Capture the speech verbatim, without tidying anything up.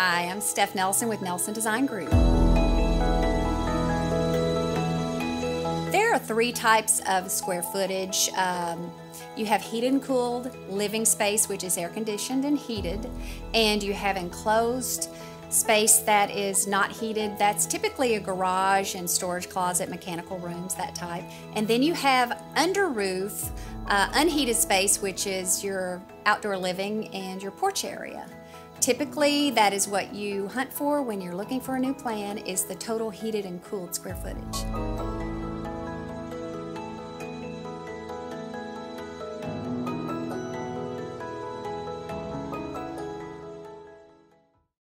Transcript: Hi, I'm Steph Nelson with Nelson Design Group. There are three types of square footage. Um, you have heated and cooled living space, which is air conditioned and heated, and you have enclosed space that is not heated. That's typically a garage and storage closet, mechanical rooms, that type. And then you have under roof, uh, unheated space, which is your outdoor living and your porch area. Typically, that is what you hunt for when you're looking for a new plan, is the total heated and cooled square footage.